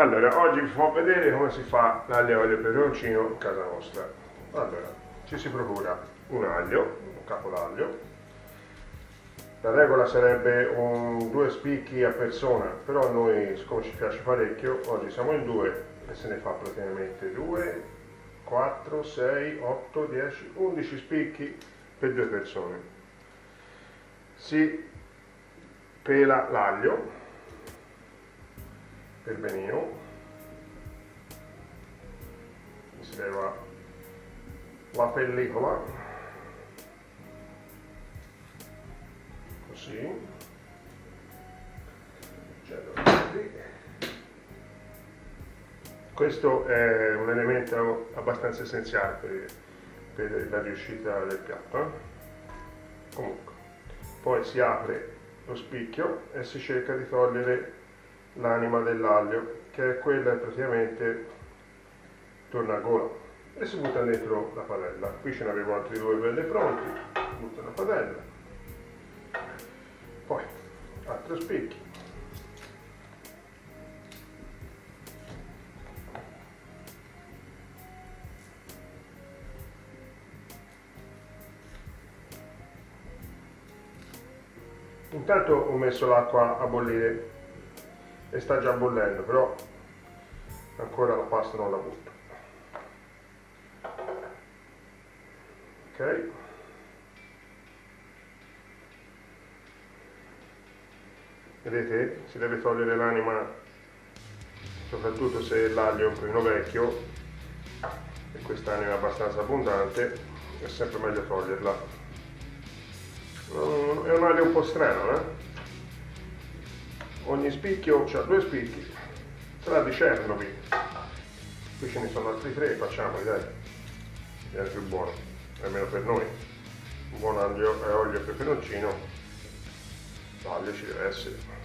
Allora, oggi vi farò vedere come si fa l'aglio e olio e peperoncino in casa nostra. Allora, ci si procura un aglio, un capo d'aglio. La regola sarebbe due spicchi a persona, però noi, siccome ci piace parecchio, oggi siamo in due e se ne fa praticamente 2, 4, 6, 8, 10, 11 spicchi per due persone. Si pela l'aglio per benino, si leva la pellicola, così, questo è un elemento abbastanza essenziale per la riuscita del piatto. Comunque, poi si apre lo spicchio e si cerca di togliere l'anima dell'aglio, che è quella praticamente torna a gola, e si butta dentro la padella. Qui ce ne avevo altri due belli pronti, butta la padella, poi altro spicchio, intanto ho messo l'acqua a bollire e sta già bollendo, però ancora la pasta non la butto. Ok, vedete, si deve togliere l'anima, soprattutto se l'aglio è un pochino vecchio e quest'anima è abbastanza abbondante, è sempre meglio toglierla. È un aglio un po' strano, Ogni spicchio ha due spicchi, sarà di Chernobyl. Qui ce ne sono altri 3, facciamoli, dai, è più buono, almeno per noi. Un buon aglio e olio e peperoncino, l'aglio ci deve essere.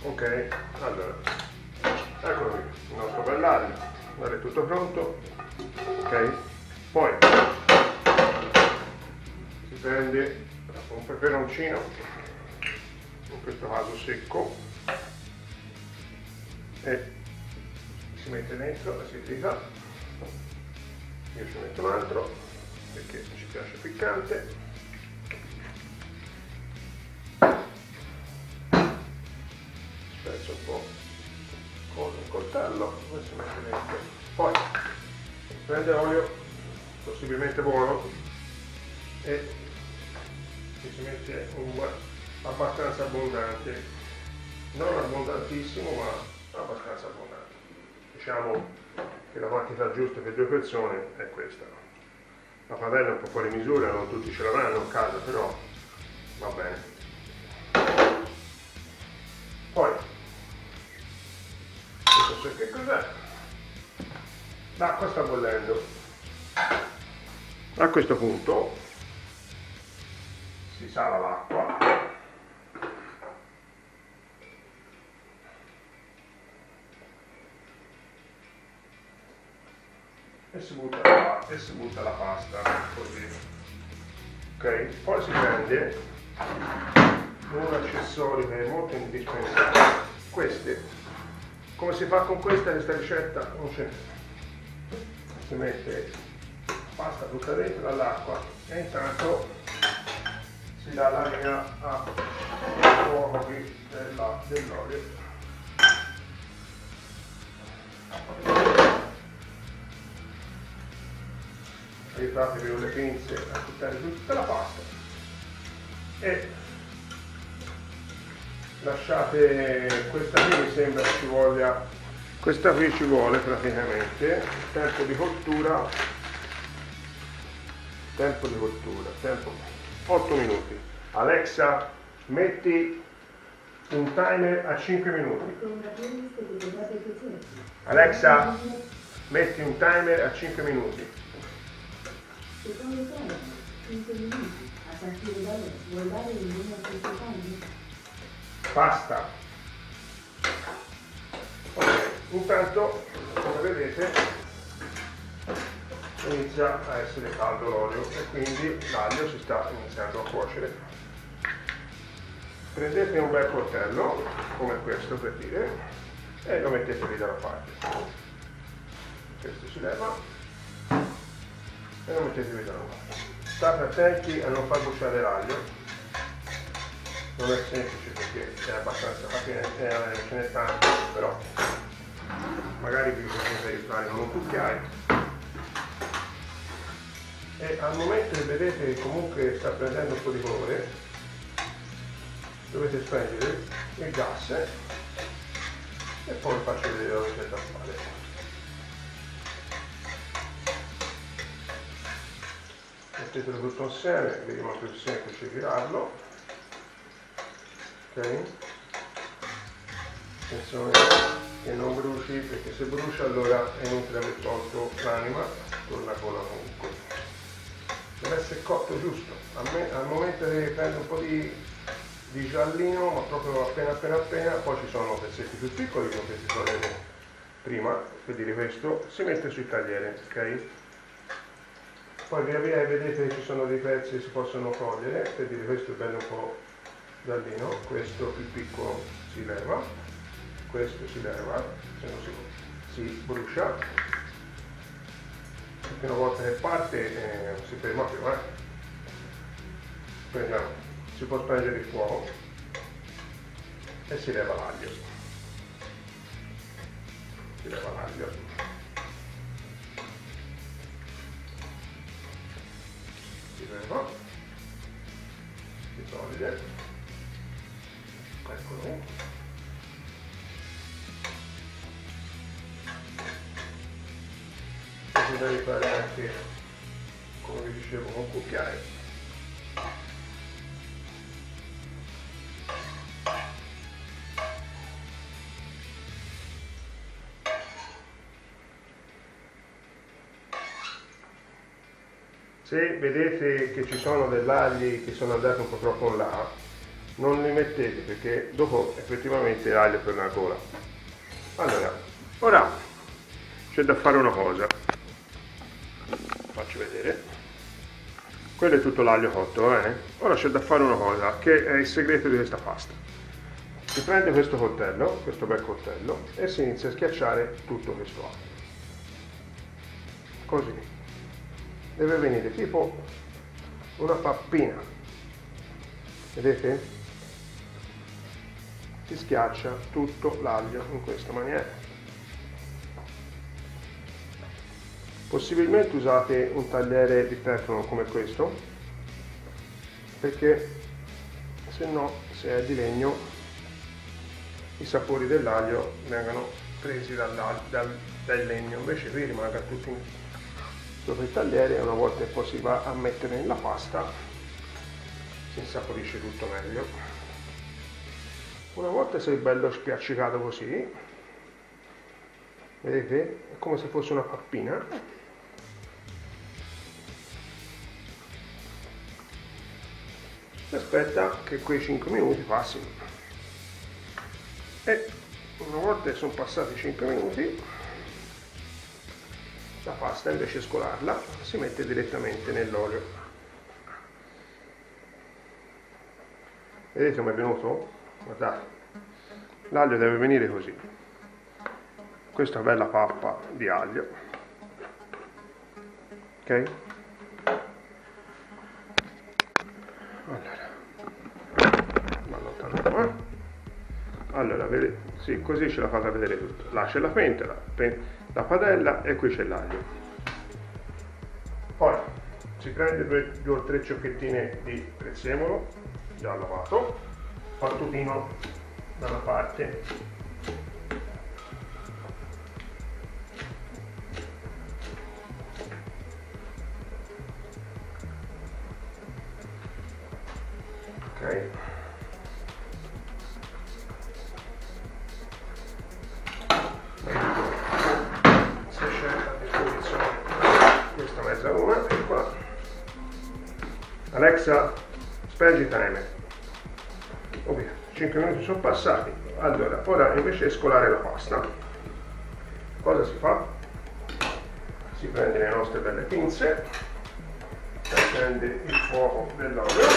Ok, allora, eccolo qui, il nostro bell'aglio, guarda, è tutto pronto. Ok, poi si prende un peperoncino, in questo caso secco, e si mette dentro, si trita. Io ci metto un altro perché ci piace piccante. Un po' con il coltello, questo mette dentro. Poi prende olio possibilmente buono e si mette abbastanza abbondante, non abbondantissimo ma abbastanza abbondante. Diciamo che la quantità giusta per due persone è questa. La padella è un po' fuori misura, non tutti ce l'avranno in casa, però va bene. Poi che cos'è? L'acqua sta bollendo. A questo punto si sala l'acqua, e si butta la pasta così. Ok, poi si prende un accessorio che è molto indispensabile. Queste, come si fa con questa ricetta non c'è. Si mette la pasta tutta dentro all'acqua e intanto si dà la linea al fuoco dell'olio. Aiutatevi con le pinze a buttare tutta la pasta e lasciate questa qui, mi sembra ci voglia, questa qui ci vuole praticamente tempo di cottura 8 minuti. Alexa, metti un timer a 5 minuti. Alexa, metti un timer a 5 minuti. Basta. Ok, intanto, come vedete, inizia a essere caldo l'olio e quindi l'aglio si sta iniziando a cuocere. Prendete un bel coltello, come questo per dire, e lo mettete lì dalla parte. Questo si leva e lo mettete lì dalla parte. State attenti a non far bruciare l'aglio. Non è semplice perché è abbastanza, ce n'è tanto, però magari vi potete aiutare con un cucchiaio. E al momento che vedete che comunque sta prendendo un po' di colore, dovete spegnere il gas e poi vi faccio vedere la ricetta da fare. Mettetelo tutto insieme, vediamo che è più semplice girarlo. Okay. Attenzione che non bruci, perché se brucia allora è inutile aver tolto l'anima, torna con la mucca. Deve essere cotto giusto. Al momento deve prendere un po' di giallino, ma proprio appena, poi ci sono pezzetti più piccoli che si toglievano prima, per dire questo, si mette sul tagliere, ok? Poi via via vedete che ci sono dei pezzi che si possono togliere, per dire questo è bello un po'. Giallino, questo più piccolo si leva, questo si leva, se non si brucia, perché una volta che parte si ferma più, Prendiamo, si può spengere il fuoco e si leva l'aglio. Si leva, si toglie. Eccolo. Potrei fare anche, come vi dicevo, con un cucchiaio. Se vedete che ci sono degli agli che sono andati un po' troppo in là, non li mettete, perché dopo effettivamente l'aglio per la gola. Allora, ora c'è da fare una cosa, faccio vedere, quello è tutto l'aglio cotto, ora c'è da fare una cosa che è il segreto di questa pasta. Si prende questo coltello, questo bel coltello, e si inizia a schiacciare tutto questo aglio, così deve venire tipo una pappina. Vedete? Si schiaccia tutto l'aglio in questa maniera. Possibilmente usate un tagliere di teflon come questo, perché se no, se è di legno, i sapori dell'aglio vengono presi dal legno, invece qui rimane tutto sopra il tagliere, e una volta che poi si va a mettere nella pasta insaporisce tutto meglio. Una volta sei bello spiaccicato così, vedete? È come se fosse una pappina. Si aspetta che quei 5 minuti passino, e una volta che sono passati 5 minuti la pasta, invece di scolarla, si mette direttamente nell'olio. Vedete come è venuto? Guardate, l'aglio deve venire così, questa bella pappa di aglio, ok? Allora, vedete, sì, così ce la fate vedere tutto. Là c'è la pentola, la padella, e qui c'è l'aglio. Poi si prende due o tre ciocchettine di prezzemolo, già lavato, fattutino. dalla parte. Ok, si esce a disposizione questa mezza ora e qua Alexa spegni il timer. 5 minuti sono passati. Allora, ora invece scolare la pasta. Cosa si fa? Si prende le nostre belle pinze, si prende il fuoco dell'olio,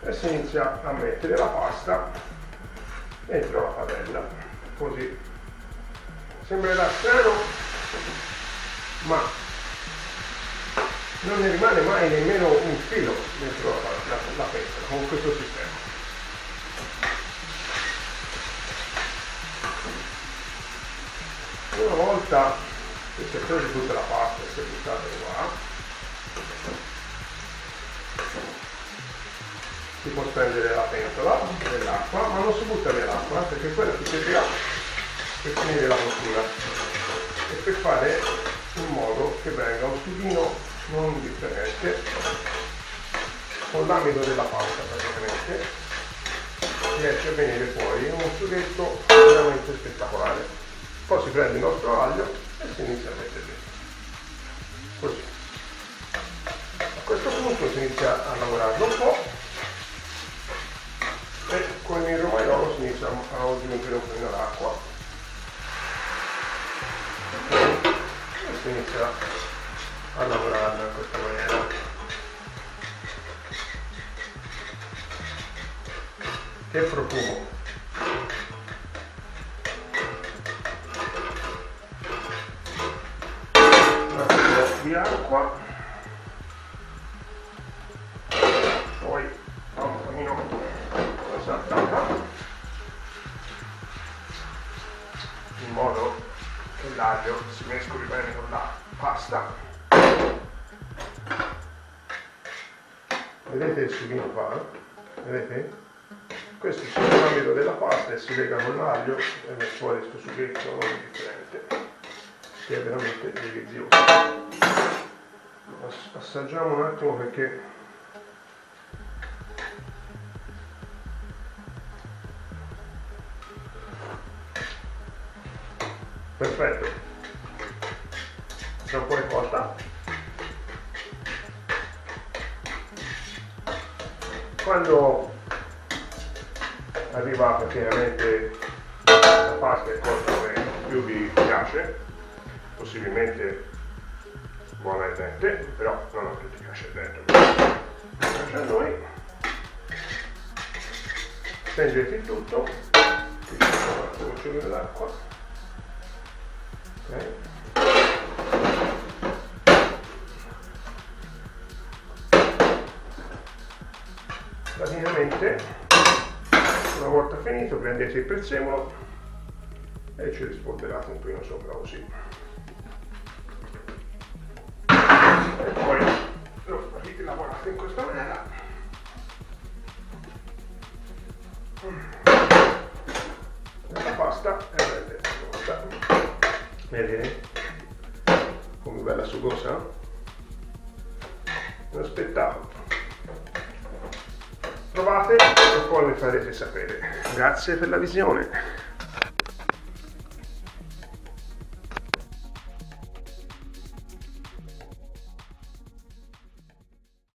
e si inizia a mettere la pasta dentro la padella. Così. Sembrerà strano, ma non ne rimane mai nemmeno un filo dentro la pentola con questo sistema. Una volta che si è presa tutta la pasta e si è buttata qua, si può prendere la pentola dell'acqua, ma non si butta nell'acqua perché quella ci servirà per finire la cottura e per fare in modo che venga un filino non differente con l'amido della pasta. Praticamente riesce a venire fuori uno sughetto veramente spettacolare. Poi si prende il nostro aglio e si inizia a mettere dentro così. A questo punto si inizia a lavorarlo un po' e con il romaiolo si inizia a aggiungere un po' d'acqua e si inizia a lavorarla in questa maniera, che profumo, un po' di acqua, poi un pochino saltata in modo che l'aglio si mescoli bene con la pasta. Vedete il sughino qua? Vedete? Questo è il l'amido della pasta e si lega con l'aglio e viene fuori questo sughetto non differente, che è veramente delizioso. Assaggiamo un attimo perché perfetto, tra un po' è cotta. Quando arriva praticamente la pasta è cotta che più vi piace, possibilmente buona e dente, però non a tutti piace il dente, piace a noi, stringete il tutto, cucchiaio dell'acqua, okay. Praticamente una volta finito prendete il prezzemolo e ci rispolverate un pochino sopra così e poi lo rilavorate in questa maniera e la pasta è bella. Vedete come bella sugosa? Uno spettacolo. Provate e poi mi farete sapere. Grazie per la visione.